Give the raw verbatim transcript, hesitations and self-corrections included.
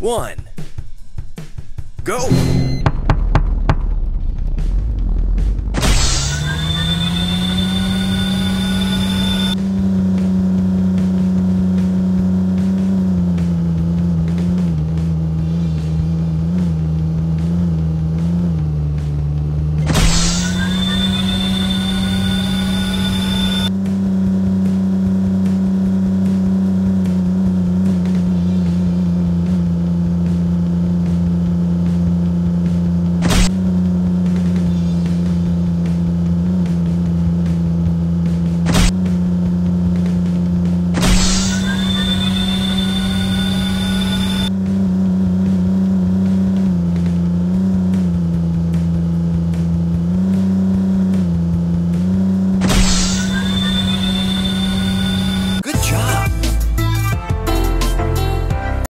one, go!